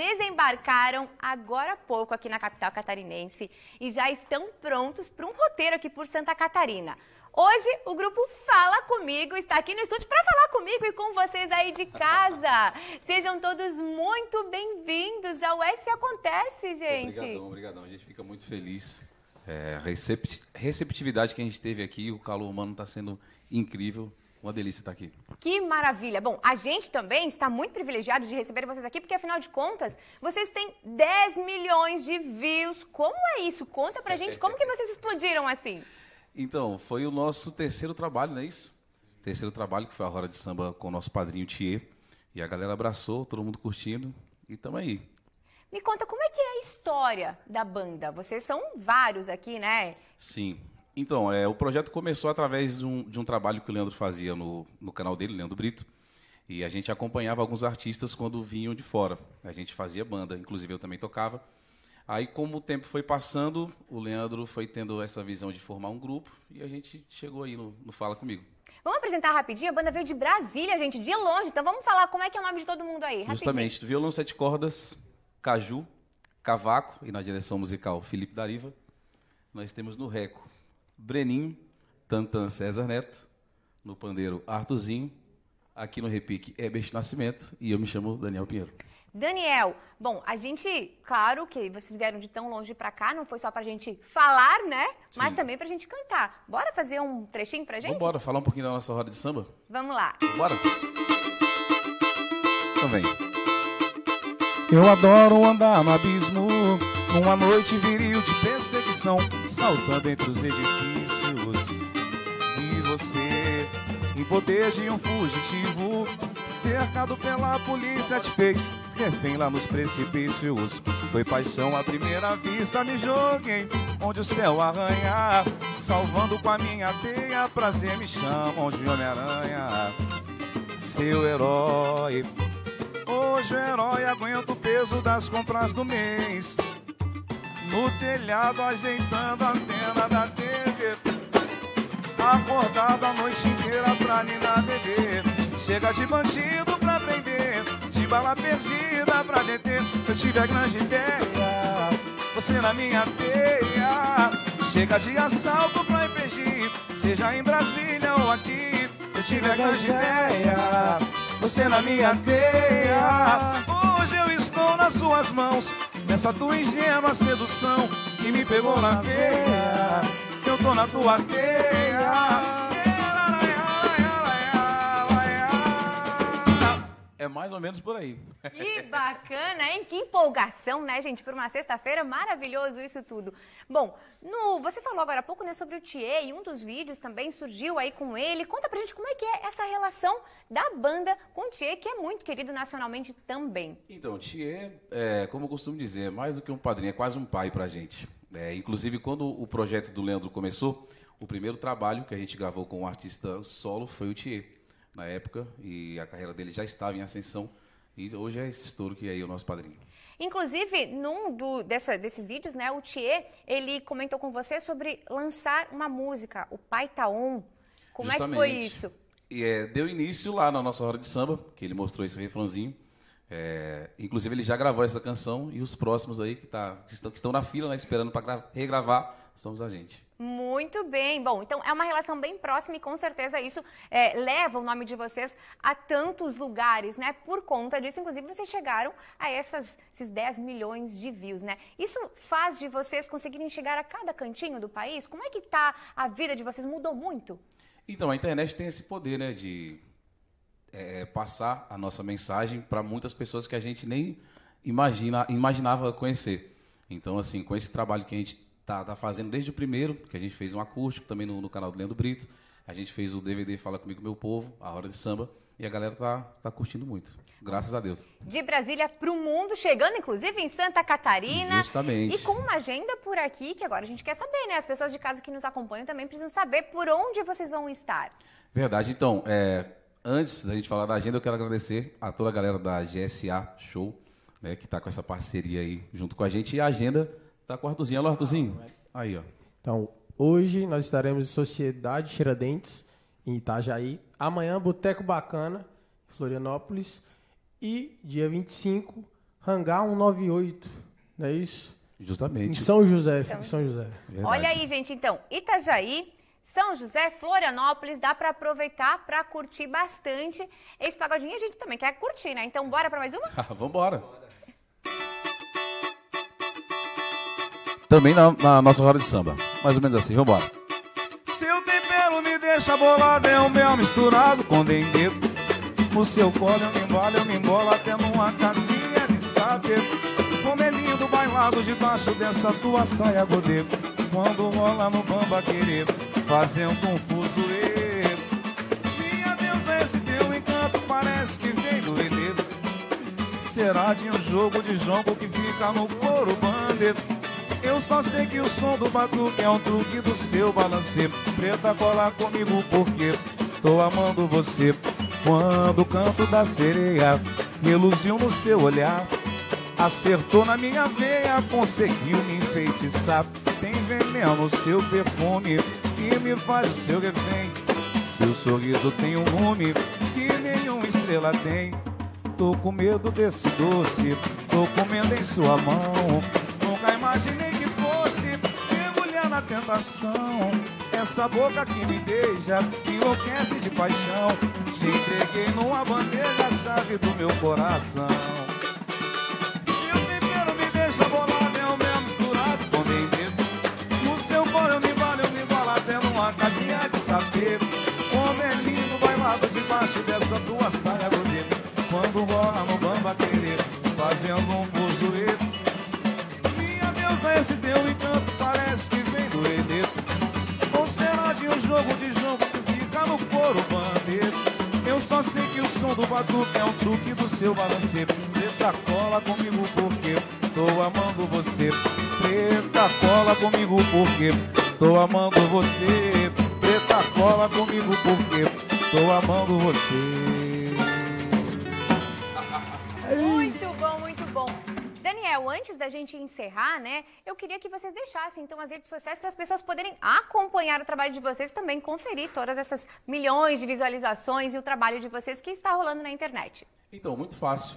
desembarcaram agora há pouco aqui na capital catarinense e já estão prontos para um roteiro aqui por Santa Catarina. Hoje o grupo Fala Comigo está aqui no estúdio para falar comigo e com vocês aí de casa. Sejam todos muito bem-vindos ao SC Acontece, gente. Obrigadão, obrigadão. A gente fica muito feliz. A receptividade que a gente teve aqui, o calor humano está sendo incrível. Uma delícia estar aqui. Que maravilha. Bom, a gente também está muito privilegiado de receber vocês aqui, porque afinal de contas, vocês têm 10 milhões de views. Como é isso? Conta pra gente como que vocês explodiram assim. Então, foi o nosso terceiro trabalho, não é isso? Terceiro trabalho, que foi a roda de samba com o nosso padrinho Tierry. E a galera abraçou, todo mundo curtindo. E tamo aí. Me conta, como é que é a história da banda? Vocês são vários aqui, né? Sim. Então, o projeto começou através de um trabalho que o Leandro fazia no canal dele, Leandro Brito. E a gente acompanhava alguns artistas quando vinham de fora. A gente fazia banda, inclusive eu também tocava. Aí, como o tempo foi passando, o Leandro foi tendo essa visão de formar um grupo e a gente chegou aí no Fala Comigo. Vamos apresentar rapidinho? A banda veio de Brasília, gente, de longe. Então, vamos falar como é que é o nome de todo mundo aí, rapidinho. Justamente. Violão, 7 cordas, caju, cavaco e na direção musical Felipe Dariva. Nós temos no reco Brenin, Tantan, César Neto, no pandeiro Artuzinho, aqui no repique Ebert Nascimento e eu me chamo Daniel Pinheiro. Daniel, bom, a gente, claro que vocês vieram de tão longe pra cá, não foi só pra gente falar, né? Sim. Mas também pra gente cantar. Bora fazer um trechinho pra gente? Bora falar um pouquinho da nossa roda de samba? Vamos lá. Bora? Então vem. Eu adoro andar no abismo, numa noite viril de perseguição, saltando entre os edifícios. E você, em poder de um fugitivo, cercado pela polícia, te fez refém lá nos precipícios. Foi paixão à primeira vista, me joguei onde o céu arranha, salvando com a minha teia, prazer me chamam de Homem-Aranha. Seu herói, hoje o herói aguenta o peso das compras do mês, no telhado ajeitando a antena da TV, acordado a noite inteira pra ninar beber. Chega de bandido pra prender, de bala perdida pra deter. Eu tive a grande ideia, você na minha teia. Chega de assalto pra impedir, seja em Brasília ou aqui. Eu tive a grande ideia, você na minha teia. Hoje eu estou nas suas mãos, nessa tua ingênua sedução que me pegou na veia. Eu tô na tua teia. É mais ou menos por aí. Que bacana, hein? Que empolgação, né, gente? Por uma sexta-feira, maravilhoso isso tudo. Bom, você falou agora há pouco, né, sobre o Tierry, e um dos vídeos também surgiu aí com ele. Conta pra gente como é que é essa relação da banda com o Tierry, que é muito querido nacionalmente também. Então, o Tierry, como eu costumo dizer, é mais do que um padrinho, é quase um pai pra gente. Inclusive, quando o projeto do Leandro começou, o primeiro trabalho que a gente gravou com um artista solo foi o Tierry. Na época, e a carreira dele já estava em ascensão, e hoje é esse estouro que é o nosso padrinho. Inclusive, num desses vídeos, né, o Tierry, ele comentou com você sobre lançar uma música, O Pai Tá On. Como Justamente. É que foi isso? E, deu início lá na nossa roda de samba, que ele mostrou esse refrãozinho. Inclusive, ele já gravou essa canção, e os próximos aí que estão na fila, né, esperando para regravar, somos a gente. Muito bem. Bom, então é uma relação bem próxima e com certeza isso leva o nome de vocês a tantos lugares, né? Por conta disso, inclusive, vocês chegaram a esses 10 milhões de views, né? Isso faz de vocês conseguirem chegar a cada cantinho do país? Como é que tá a vida de vocês? Mudou muito? Então, a internet tem esse poder, né? De passar a nossa mensagem para muitas pessoas que a gente nem imaginava conhecer. Então, assim, com esse trabalho que a gente tá fazendo desde o primeiro, que a gente fez um acústico também no canal do Leandro Brito. A gente fez o DVD Fala Comigo, Meu Povo, a roda de samba. E a galera tá curtindo muito, graças a Deus. De Brasília para o mundo, chegando inclusive em Santa Catarina. Justamente. E com uma agenda por aqui, que agora a gente quer saber, né? As pessoas de casa que nos acompanham também precisam saber por onde vocês vão estar. Verdade. Então, antes da gente falar da agenda, eu quero agradecer a toda a galera da GSA Show, né, que tá com essa parceria aí junto com a gente. E a agenda... Tá com o Artuzinho. Alô, Artuzinho? Aí, ó. Então, hoje nós estaremos em Sociedade Cheiradentes, em Itajaí. Amanhã, Boteco Bacana, em Florianópolis. E dia 25, Hangar 198, não é isso? Justamente. Em São José. Então, em São José. Verdade. Olha aí, gente, então, Itajaí, São José, Florianópolis, dá para aproveitar para curtir bastante esse pagodinho. A gente também quer curtir, né? Então, bora para mais uma? Vambora. Também na nossa roda de samba. Mais ou menos assim, vambora. Seu tempero me deixa bolado, é um mel misturado com dendê. O seu colo eu me embolo até numa casinha de saber. Como é lindo bailado debaixo dessa tua saia godê. Quando rola no bamba querer, fazendo um fuzuê. Minha deusa, esse teu encanto parece que vem do enredo. Será de um jogo de jongo que fica no couro bandeiro. Eu só sei que o som do batuque é um truque do seu balanceiro. Preta, cola comigo porque tô amando você. Quando o canto da sereia me iludiu no seu olhar, acertou na minha veia, conseguiu me enfeitiçar. Tem veneno no seu perfume que me faz o seu refém. Seu sorriso tem um lume que nenhuma estrela tem. Tô com medo desse doce, tô comendo em sua mão. Nunca imaginei tentação, essa boca que me beija, que enlouquece de paixão. Te entreguei numa bandeja a chave do meu coração. Seu tempero me deixa bolado, é o mel misturado com dendê. No seu colo eu me embalo até numa casinha de saber. Como é lindo bailado debaixo dessa tua saia godê. Quando rola no bamba querer, fazendo um fuzuê. Minha deusa, esse teu encanto parece que ou será de um jogo de jogo que fica no couro bandeiro. Eu só sei que o som do batuque é um truque do seu balanceiro. Preta, cola comigo porque tô amando você. Preta, cola comigo porque tô amando você. Preta, cola comigo porque tô amando você. Muito bom, muito bom. Daniel, antes da gente encerrar, né, eu queria que vocês deixassem, então, as redes sociais para as pessoas poderem acompanhar o trabalho de vocês e também conferir todas essas milhões de visualizações e o trabalho de vocês que está rolando na internet. Então, muito fácil.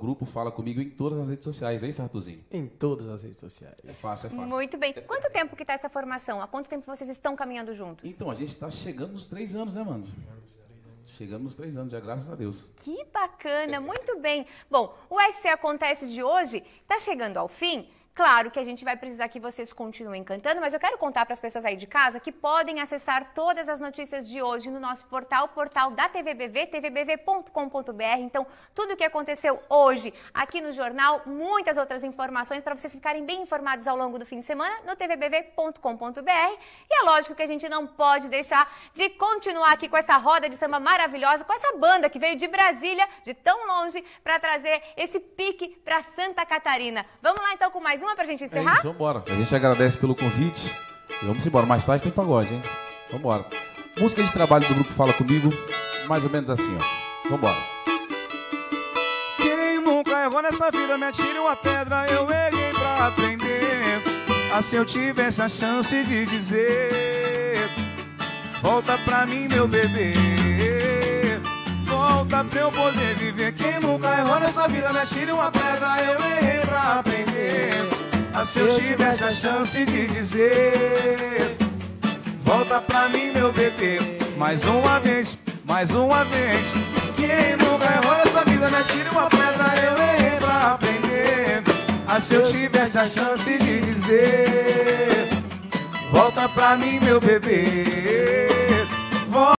@Grupo Fala Comigo em todas as redes sociais, é isso, Artuzinho? Em todas as redes sociais. É fácil, é fácil. Muito bem. Quanto tempo que está essa formação? Há quanto tempo vocês estão caminhando juntos? Então, a gente está chegando nos 3 anos, né, mano? Chegamos nos 3 anos já, graças a Deus. Que bacana, muito bem. Bom, o SC Acontece de hoje está chegando ao fim. Claro que a gente vai precisar que vocês continuem cantando, mas eu quero contar para as pessoas aí de casa que podem acessar todas as notícias de hoje no nosso portal, portal da TVBV, tvbv.com.br. Então, tudo o que aconteceu hoje aqui no jornal, muitas outras informações para vocês ficarem bem informados ao longo do fim de semana no tvbv.com.br. E é lógico que a gente não pode deixar de continuar aqui com essa roda de samba maravilhosa, com essa banda que veio de Brasília, de tão longe, para trazer esse pique para Santa Catarina. Vamos lá então com mais uma pra gente encerrar? É isso, vambora. A gente agradece pelo convite e vamos embora. Mais tarde tem pagode, hein? Vambora. Música de trabalho do grupo Fala Comigo, mais ou menos assim, ó. Vambora. Quem nunca errou nessa vida, me atire uma pedra, eu errei pra aprender. Ah, se eu tivesse a chance de dizer: volta pra mim, meu bebê, volta pra eu poder viver. Quem nunca errou nessa vida, me atire uma pedra, eu errei pra aprender. Ah, se eu tivesse a chance de dizer: volta pra mim, meu bebê, mais uma vez, mais uma vez. Quem nunca errou nessa vida, me atire uma pedra, eu errei pra aprender. Ah, se eu tivesse a chance de dizer: volta pra mim, meu bebê.